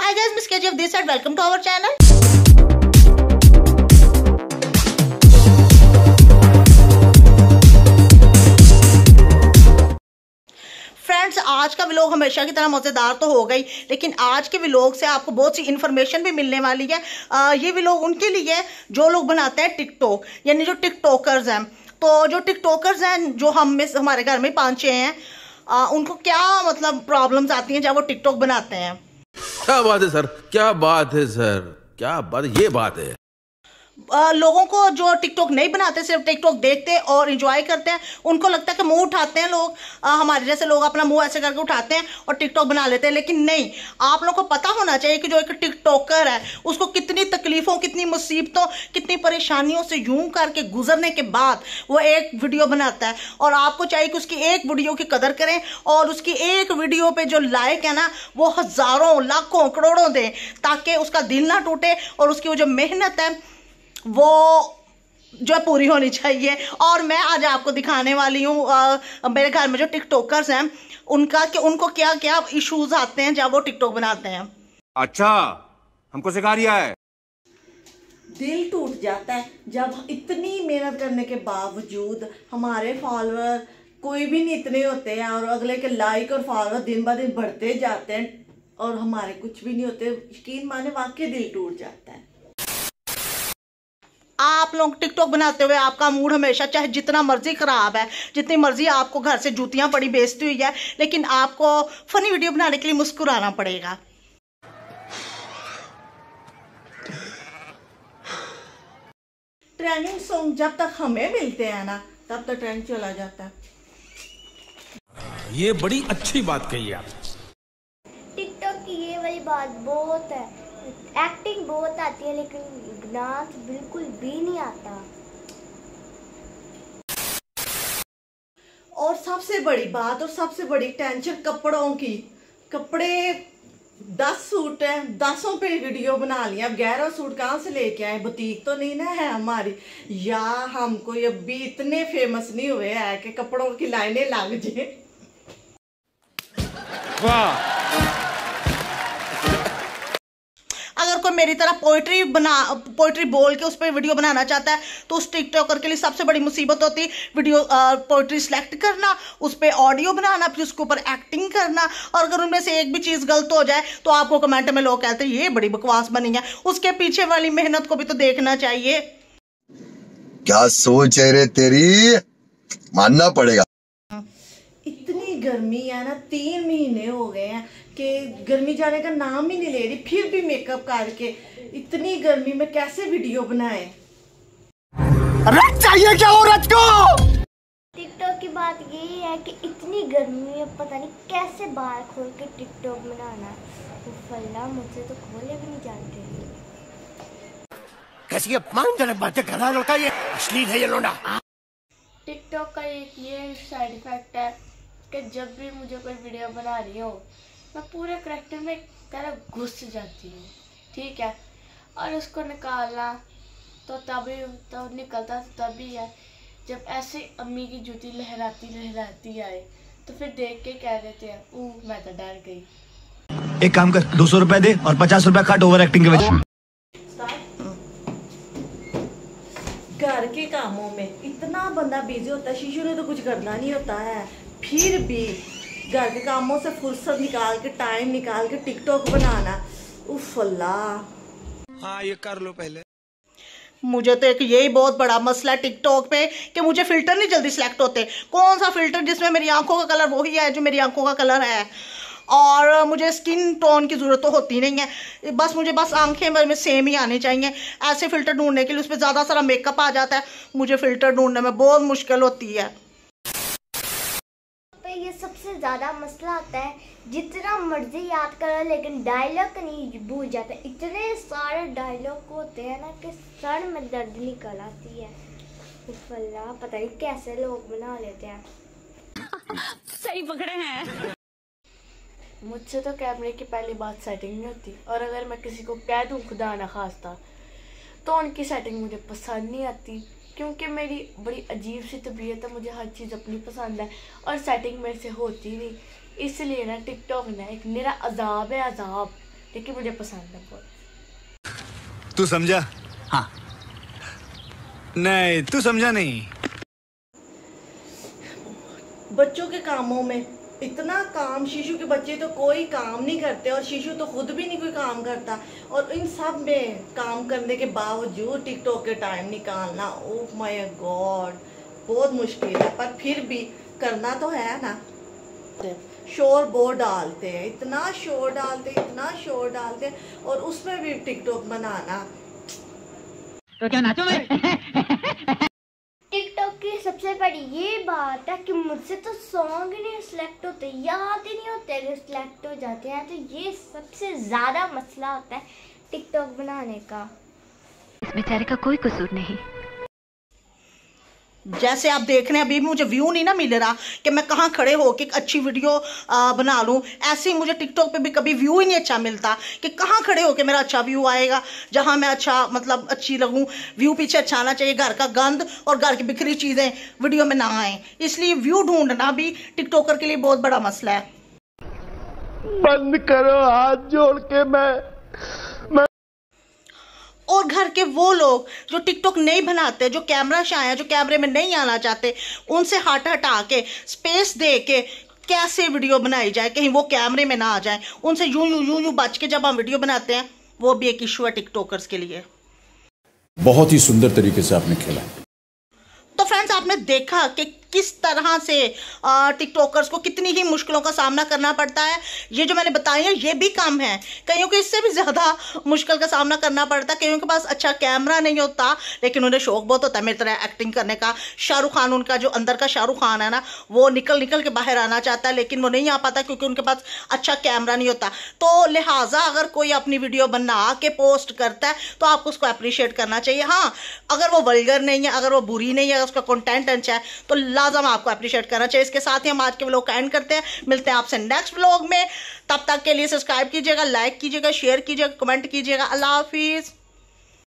Hi guys, Miss KG of this side. Welcome to our channel. Friends, आज का vlog हमेशा की तरह मज़ेदार तो हो गई, लेकिन आज के व्लॉग से आपको बहुत सी इन्फॉर्मेशन भी मिलने वाली है। ये व्लॉग उनके लिए है जो लोग बनाते हैं टिकटॉक, यानी जो टिकटॉकर्स हैं। तो जो टिकटॉकर्स हैं, जो हम में हमारे घर में 5-6 हैं, उनको क्या मतलब प्रॉब्लम्स आती हैं जब वो टिकटॉक बनाते हैं। क्या बात है सर, क्या बात है सर, क्या बात है, ये बात है। लोगों को जो टिकटॉक नहीं बनाते, सिर्फ टिकटॉक देखते और इंजॉय करते हैं, उनको लगता है कि मुंह उठाते हैं लोग, हमारे जैसे लोग अपना मुंह ऐसे करके उठाते हैं और टिकटॉक बना लेते हैं। लेकिन नहीं, आप लोगों को पता होना चाहिए कि जो एक टिकटॉकर है उसको कितनी तकलीफ़ों, कितनी मुसीबतों, कितनी परेशानियों से यूं करके गुजरने के बाद वो एक वीडियो बनाता है। और आपको चाहिए कि उसकी एक वीडियो की कदर करें और उसकी एक वीडियो पर जो लाइक है ना, वो हज़ारों, लाखों, करोड़ों दें, ताकि उसका दिल ना टूटे और उसकी वो जो मेहनत है वो जो है पूरी होनी चाहिए। और मैं आज आपको दिखाने वाली हूँ मेरे घर में जो टिकटॉकर्स हैं उनका, कि उनको क्या क्या इश्यूज आते हैं जब वो टिकटॉक बनाते हैं। अच्छा, हमको सिखा रिया है। दिल टूट जाता है जब इतनी मेहनत करने के बावजूद हमारे फॉलोअर कोई भी नहीं इतने होते हैं, और अगले के लाइक और फॉलोअर दिन ब दिन बढ़ते जाते हैं और हमारे कुछ भी नहीं होते। यकीन माने, वाकई दिल टूट जाता है। आप लोग टिकटॉक बनाते हुए आपका मूड हमेशा, चाहे जितना मर्जी ख़राब है, जितनी मर्जी आपको घर से जूतियां पड़ी बेचती हुई है, लेकिन आपको फनी वीडियो बनाने के लिए मुस्कुराना पड़ेगा। ट्रेंडिंग सॉन्ग जब तक हमें मिलते हैं ना, तब तक ट्रेंड चला जाता है। ये बड़ी अच्छी बात कही आप। टिकटॉक की ये वाली बात बहुत है, एक्टिंग बहुत आती है लेकिन डांस बिल्कुल भी नहीं आता। और सबसे बड़ी बात और सबसे बड़ी टेंशन कपड़ों की। कपड़े 10 सूट हैं, 10 पे वीडियो बना लिया। अब 11 सूट कहाँ से लेके आए? बुटीक तो नहीं ना है हमारी, या हम कोई अभी इतने फेमस नहीं हुए हैं कि कपड़ों की लाइनें लग जाए। वाह, कोई मेरी तरह पोइट्री बोल के उस पर वीडियो बनाना चाहता है तो उस टिकटॉकर के लिए सबसे बड़ी मुसीबत होती है वीडियो, पोइट्री सेलेक्ट करना, उस पर ऑडियो बनाना, फिर उसके ऊपर एक्टिंग करना। और अगर उनमें से एक भी चीज़ गलत हो जाए तो आपको कमेंट में लोग कहते हैं ये बड़ी बकवास बनी है। उसके पीछे वाली मेहनत को भी तो देखना चाहिए। क्या सोच है रे तेरी, मानना पड़ेगा। इतनी गर्मी है ना, 3 महीने हो गए हैं कि गर्मी जाने का नाम ही नहीं ले रही, फिर भी मेकअप करके इतनी गर्मी में कैसे वीडियो बनाए। रट चाहिए क्या हो रट को। टिकटॉक की बात यही है कि इतनी गर्मी में पता नहीं कैसे बाहर खोल के टिकटॉक बनाना। तो फल्ला मुझसे तो खोले भी नहीं जानते। कैसी अपमानजनक बातें कर रहा लड़का, ये असली है ये लोंडा। टिकटॉक का एक ये साइड इफेक्ट है कि जब भी मुझे कोई वीडियो बना रही हो, मैं पूरे करैक्टर में तरह घुस जाती हूँ, ठीक है, और उसको निकालना तो तभी निकलता तभी है जब ऐसे अम्मी की जूती लहराती लहराती आए, तो फिर देख के कह देते हैं ओ मैं तो डर गई। एक काम कर, 200 रुपए दे और 50 रुपए कट ओवर एक्टिंग के वजह। घर के कामों में इतना बंदा बिजी होता है, शीशु ने तो कुछ करना नहीं होता है, फिर भी घर के कामों से फुर्सत निकाल के, टाइम निकाल के टिकटॉक बनाना, उफ़ अल्लाह। हाँ, ये कर लो पहले। मुझे तो एक यही बहुत बड़ा मसला है टिकटॉक पे कि मुझे फ़िल्टर नहीं जल्दी सेलेक्ट होते। कौन सा फ़िल्टर जिसमें मेरी आंखों का कलर वही है जो मेरी आंखों का कलर है, और मुझे स्किन टोन की ज़रूरत तो होती नहीं है, बस मुझे बस आंखें में सेम ही आने चाहिए। ऐसे फ़िल्टर ढूंढने के लिए उसमें ज़्यादा सारा मेकअप आ जाता है, मुझे फ़िल्टर ढूंढने में बहुत मुश्किल होती है। ये सबसे ज़्यादा मसला आता है, जितना मर्जी याद करो लेकिन डायलॉग नहीं भूल जाता। इतने सारे डायलॉग होते हैं ना कि सर में दर्द निकल आती है। अल्लाह, पता नहीं कैसे लोग बना लेते हैं। सही पकड़े हैं। मुझसे तो कैमरे की पहली बात सेटिंग नहीं होती, और अगर मैं किसी को कह दूँ खुदा ना खास्ता तो उनकी सेटिंग मुझे पसंद नहीं आती, क्योंकि मेरी बड़ी अजीब सी तबीयत है, मुझे हर चीज़ अपनी पसंद है और सेटिंग मेरे से होती नहीं। इसलिए ना टिकटॉक ना एक मेरा अजाब है, अजाब। लेकिन मुझे पसंद है बहुत। तू समझा? हाँ। नहीं तू समझा नहीं। बच्चों के कामों में इतना काम, शीशु के बच्चे तो कोई काम नहीं करते और शीशु तो खुद भी नहीं कोई काम करता, और इन सब में काम करने के बावजूद टिकटॉक के टाइम निकालना, ओह माय गॉड बहुत मुश्किल है, पर फिर भी करना तो है ना। शोर बहुत डालते हैं, इतना शोर डालते हैं, इतना शोर डालते हैं, और उसमें भी टिकटॉक बनाना तो क्या नाचो मैं। टिकटॉक की सबसे बड़ी ये बात है कि मुझसे तो सॉन्ग ही नहीं सिलेक्ट होते, याद ही नहीं होते, सिलेक्ट हो जाते हैं, तो ये सबसे ज्यादा मसला होता है टिकटॉक बनाने का। इस बेचारे का कोई कसूर नहीं। जैसे आप देख रहे हैं अभी मुझे व्यू नहीं ना मिल रहा कि मैं कहाँ खड़े हो कि अच्छी वीडियो बना लूँ, ऐसे ही मुझे टिकटॉक पे भी कभी व्यू ही नहीं अच्छा मिलता कि कहाँ खड़े हो के मेरा अच्छा व्यू आएगा, जहाँ मैं अच्छा मतलब अच्छी लगूँ। व्यू पीछे अच्छा आना चाहिए, घर का गंद और घर की बिखरी चीज़ें वीडियो में ना आए, इसलिए व्यू ढूंढना भी टिकटॉकर के लिए बहुत बड़ा मसला है। बंद करो हाथ जोड़ के मैं और घर के वो लोग जो टिकटॉक नहीं बनाते, जो कैमरा शाय हैं, जो कैमरे में नहीं आना चाहते, उनसे हट हटा के स्पेस दे के कैसे वीडियो बनाई जाए कहीं वो कैमरे में ना आ जाए, उनसे यूं बच के जब हम वीडियो बनाते हैं, वो भी एक इशू है टिकटॉकर्स के लिए। बहुत ही सुंदर तरीके से आपने खेला। तो फ्रेंड्स आपने देखा कि किस तरह से टिकटॉकर्स को कितनी ही मुश्किलों का सामना करना पड़ता है। ये जो मैंने बताई है ये भी कम है, कईयों को इससे भी ज़्यादा मुश्किल का सामना करना पड़ता है। कईयों के पास अच्छा कैमरा नहीं होता लेकिन उन्हें शौक बहुत होता है मेरी तरह एक्टिंग करने का। शाहरुख खान, उनका जो अंदर का शाहरुख खान है ना, वो निकल के बाहर आना चाहता है लेकिन वो नहीं आ पाता क्योंकि उनके पास अच्छा कैमरा नहीं होता। तो लिहाजा अगर कोई अपनी वीडियो बना के पोस्ट करता है तो आपको उसको अप्रिशिएट करना चाहिए। हाँ, अगर वो वल्गर नहीं है, अगर वो बुरी नहीं है, अगर उसका कॉन्टेंट अच्छा है तो लाजम आपको अप्रिशिएट करना चाहिए। इसके साथ ही हम आज के व्लॉग का एंड करते हैं, मिलते हैं आपसे नेक्स्ट व्लॉग में। तब तक के लिए सब्सक्राइब कीजिएगा, लाइक कीजिएगा, शेयर कीजिएगा, कमेंट कीजिएगा। अल्लाह हाफिज़।